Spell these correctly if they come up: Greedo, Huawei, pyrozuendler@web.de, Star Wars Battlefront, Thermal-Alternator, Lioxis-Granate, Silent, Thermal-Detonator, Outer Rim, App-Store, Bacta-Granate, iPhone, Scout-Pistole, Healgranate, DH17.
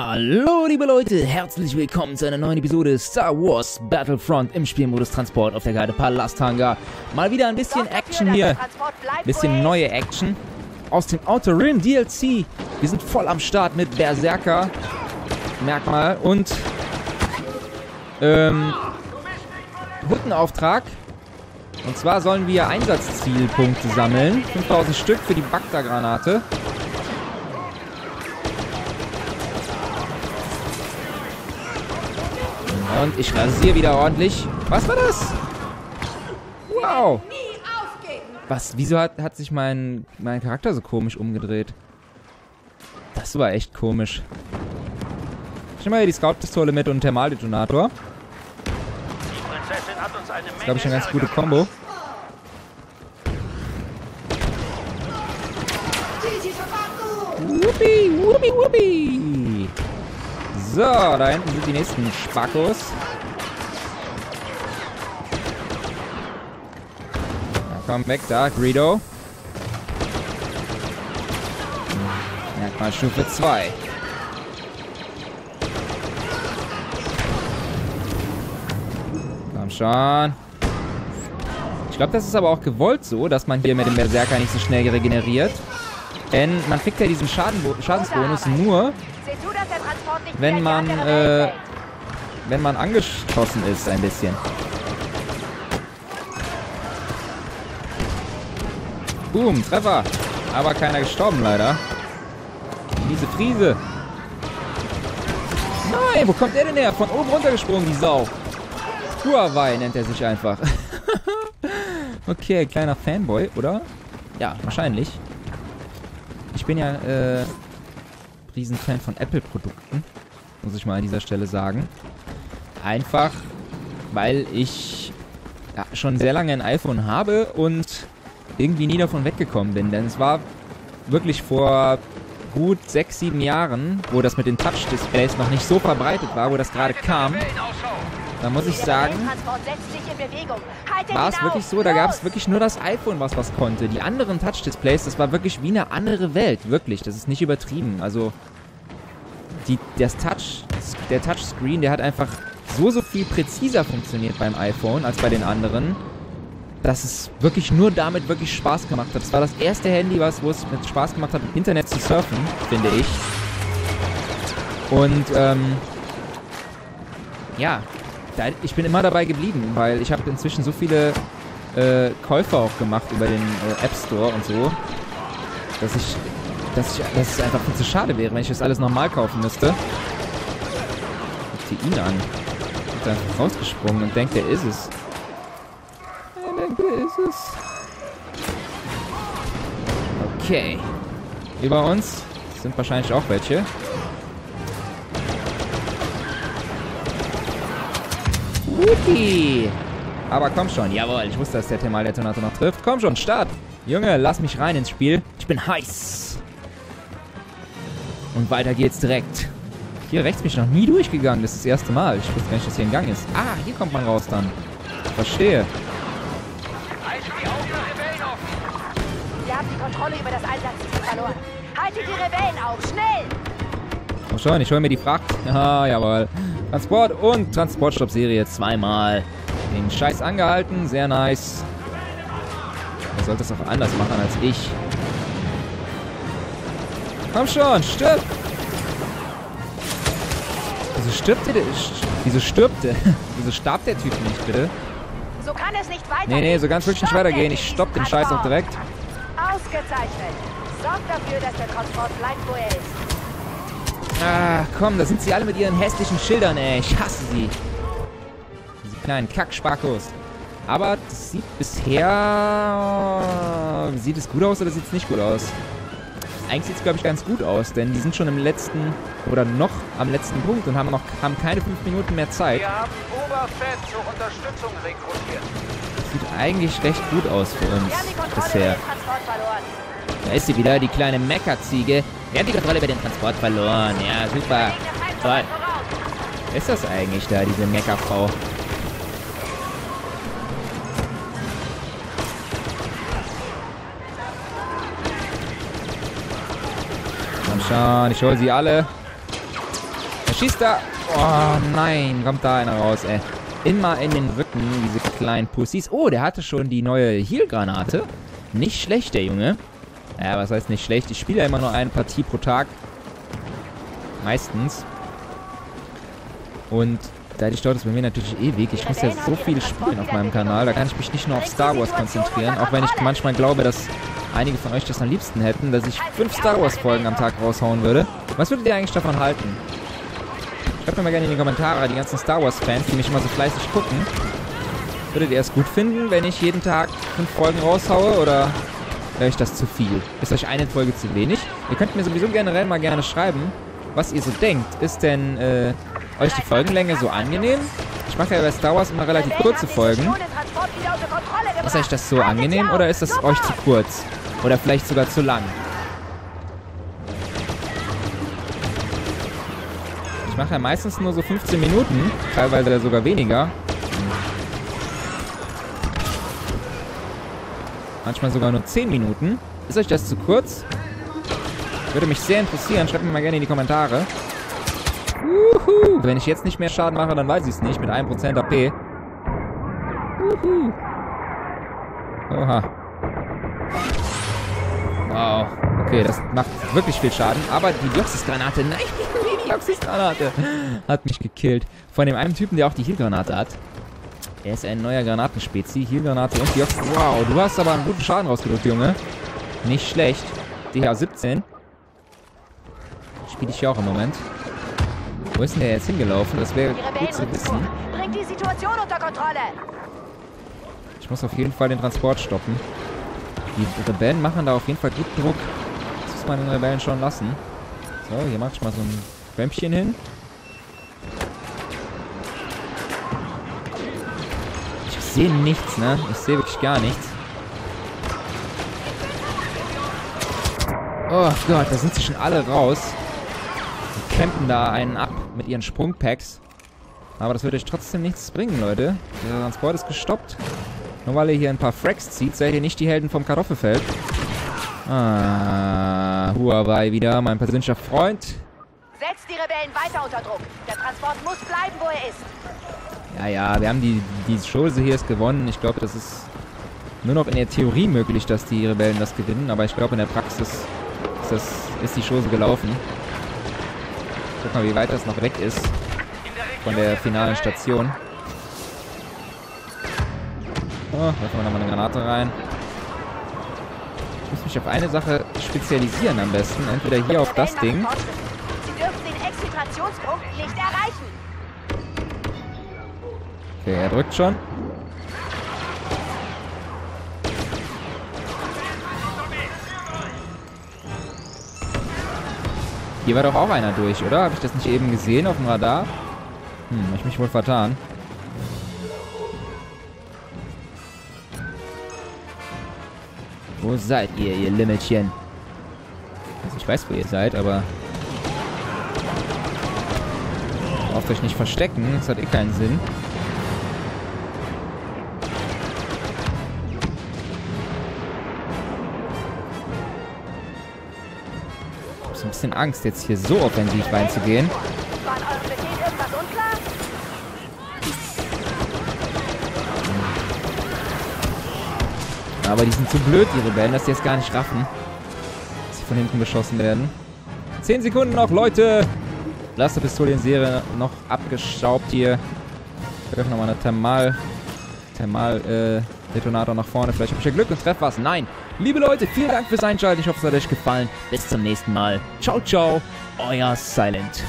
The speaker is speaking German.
Hallo liebe Leute, herzlich willkommen zu einer neuen Episode Star Wars Battlefront im Spielmodus Transport auf der Karte Palasthangar. Mal wieder ein bisschen Action hier, ein bisschen neue Action aus dem Outer Rim DLC. Wir sind voll am Start mit Berserker, Merkmal und Huttenauftrag. Und zwar sollen wir Einsatzzielpunkte sammeln, 5000 Stück für die Bacta-Granate. Und ich rasiere wieder ordentlich. Was war das? Wow. Was? Wieso hat sich mein Charakter so komisch umgedreht? Das war echt komisch. Ich nehme mal hier die Scout-Pistole mit und Thermal-Detonator. Das ist, glaube ich, eine ganz gute Kombo. Wuppi, wuppi, wuppi. So, da hinten sind die nächsten Spackos. Ja, komm weg, da, Greedo. Merkmal Stufe 2. Komm schon. Ich glaube, das ist aber auch gewollt so, dass man hier mit dem Berserker nicht so schnell regeneriert. Denn man kriegt ja diesen Schadensbonus nur, wenn man angeschossen ist ein bisschen. Boom, Treffer. Aber keiner gestorben leider. Diese Friese. Nein, wo kommt er denn her? Von oben runtergesprungen, die Sau. Huawei nennt er sich einfach. Okay, kleiner Fanboy, oder? Ja, wahrscheinlich. Ich bin ja Riesenfan von Apple-Produkten, muss ich mal an dieser Stelle sagen. Einfach, weil ich ja schon sehr lange ein iPhone habe und irgendwie nie davon weggekommen bin. Denn es war wirklich vor gut 6-7 Jahren, wo das mit den Touch-Displays noch nicht so verbreitet war, wo das gerade kam. Da muss ich sagen, war es wirklich so, da gab es wirklich nur das iPhone, was konnte. Die anderen Touch-Displays, das war wirklich wie eine andere Welt, wirklich. Das ist nicht übertrieben. Also, der Touchscreen, der hat einfach so viel präziser funktioniert beim iPhone als bei den anderen, dass es wirklich nur damit wirklich Spaß gemacht hat. Das war das erste Handy, wo es mit Spaß gemacht hat, im Internet zu surfen, finde ich. Und, ja, ich bin immer dabei geblieben, weil ich habe inzwischen so viele Käufe auch gemacht über den App-Store und so, dass es einfach viel zu schade wäre, wenn ich das alles nochmal kaufen müsste. Guckt ihr ihn an. Ich bin da rausgesprungen und denkt, der ist es. Er denkt, der ist es. Okay. Über uns sind wahrscheinlich auch welche. Wuppi. Aber komm schon, jawohl, ich wusste, dass der Thermal-Alternator noch trifft. Komm schon, Start! Junge, lass mich rein ins Spiel. Ich bin heiß! Und weiter geht's direkt. Hier rechts bin ich noch nie durchgegangen, das ist das erste Mal. Ich wusste gar nicht, dass hier ein Gang ist. Ah, hier kommt man raus dann. Verstehe. Haltet die Rebellen auf! Wir haben die Kontrolle über das Einsatzziel verloren. Haltet die Rebellen auf, schnell! Komm schon, ich hole mir die Fracht. Ah, jawohl. Transport und Transportstopp-Serie zweimal. Den Scheiß angehalten, sehr nice. Man sollte es auch anders machen als ich. Komm schon, stirb! Wieso stirbt der? Wieso starb der Typ nicht, bitte? So kann es nicht weitergehen. Nee, so ganz wirklich nicht weitergehen. Ich stopp den Scheiß auch direkt. Ausgezeichnet. Sorgt dafür, dass der Transport bleibt, wo er ist. Ah, komm, da sind sie alle mit ihren hässlichen Schildern, ey. Ich hasse sie. Diese kleinen Kackspackos. Aber das sieht bisher... Sieht es gut aus oder sieht es nicht gut aus? Eigentlich sieht es, glaube ich, ganz gut aus, denn die sind schon im letzten... Oder noch am letzten Punkt und haben keine 5 Minuten mehr Zeit. Wir haben Oberfett zur Unterstützung rekrutiert. Das sieht eigentlich recht gut aus für uns bisher. Da ist sie wieder, die kleine Meckerziege. Wir haben die Kontrolle über den Transport verloren. Ja, super. Toll. Wer ist das eigentlich da, diese Meckerfrau? Komm schon, ich hole sie alle. schießt da. Oh nein, kommt da einer raus, ey. Immer in den Rücken, diese kleinen Pussys. Oh, der hatte schon die neue Healgranate. Nicht schlecht, der Junge. Ja, was heißt nicht schlecht? Ich spiele ja immer nur eine Partie pro Tag. Meistens. Und dadurch dauert es bei mir natürlich ewig. Ich muss ja so viele spielen auf meinem Kanal. Da kann ich mich nicht nur auf Star Wars konzentrieren. Auch wenn ich manchmal glaube, dass einige von euch das am liebsten hätten, dass ich 5 Star Wars Folgen am Tag raushauen würde. Was würdet ihr eigentlich davon halten? Schreibt mir mal gerne in die Kommentare, die ganzen Star Wars Fans, die mich immer so fleißig gucken. Würdet ihr es gut finden, wenn ich jeden Tag 5 Folgen raushaue, oder wäre euch das zu viel? Ist euch eine Folge zu wenig? Ihr könnt mir sowieso generell mal gerne schreiben, was ihr so denkt. Ist denn euch die Folgenlänge so angenehm? Ich mache ja bei Star Wars immer relativ kurze Folgen. Ist euch das so angenehm oder ist das euch zu kurz? Oder vielleicht sogar zu lang? Ich mache ja meistens nur so 15 Minuten, teilweise sogar weniger. Manchmal sogar nur 10 Minuten. Ist euch das zu kurz? Würde mich sehr interessieren. Schreibt mir mal gerne in die Kommentare. Uhu. Wenn ich jetzt nicht mehr Schaden mache, dann weiß ich es nicht. Mit 1% AP. Uhu. Oha. Wow. Okay, das macht wirklich viel Schaden. Aber die Lioxis-Granate, nein, die Lioxis-Granate hat mich gekillt. Von dem einen Typen, der auch die Healgranate hat. Er ist ein neuer Granatenspezi. Healgranate und Lioxis. Wow, du hast aber einen guten Schaden rausgedrückt, Junge. Nicht schlecht. DH17. Spiele ich ja auch im Moment. Wo ist denn der jetzt hingelaufen? Das wäre gut zu wissen. Bringt die Situation unter Kontrolle. Ich muss auf jeden Fall den Transport stoppen. Die Rebellen machen da auf jeden Fall guten Druck. Das muss man den Rebellen schon lassen. So, hier mach ich mal so ein Rämpchen hin. Ich sehe nichts, ne? Ich sehe wirklich gar nichts. Oh Gott, da sind sie schon alle raus. Die campen da einen ab mit ihren Sprungpacks. Aber das wird euch trotzdem nichts bringen, Leute. Der Transport ist gestoppt. Nur weil ihr hier ein paar Frags zieht, seid ihr nicht die Helden vom Kartoffelfeld. Ah, Huawei wieder, mein persönlicher Freund. Setzt die Rebellen weiter unter Druck. Der Transport muss bleiben, wo er ist. Ja, wir haben die Chose hier ist gewonnen. Ich glaube, das ist nur noch in der Theorie möglich, dass die Rebellen das gewinnen. Aber ich glaube, in der Praxis ist die Chose gelaufen. Guck mal, wie weit das noch weg ist von der finalen Station. Oh, werfen wir nochmal eine Granate rein. Ich muss mich auf eine Sache spezialisieren am besten. Entweder hier auf das Ding. Sie dürfen den Exfiltrationspunkt nicht erreichen. Okay, er drückt schon. Hier war doch auch einer durch, oder? Habe ich das nicht eben gesehen auf dem Radar? Hm, habe ich mich wohl vertan. Wo seid ihr, ihr Limmelchen? Also ich weiß, wo ihr seid, aber... Braucht euch nicht verstecken, das hat eh keinen Sinn. Ich hab so ein bisschen Angst, jetzt hier so offensiv reinzugehen. Aber die sind zu blöd, die Rebellen, dass die jetzt gar nicht raffen. Dass sie von hinten geschossen werden. 10 Sekunden noch, Leute! Blasterpistole in Serie noch abgestaubt hier. Wir dürfen nochmal eine Thermal-Detonator nach vorne. Vielleicht habe ich ja Glück und treffe was. Nein! Liebe Leute, vielen Dank fürs Einschalten. Ich hoffe, es hat euch gefallen. Bis zum nächsten Mal. Ciao, ciao. Euer Silent.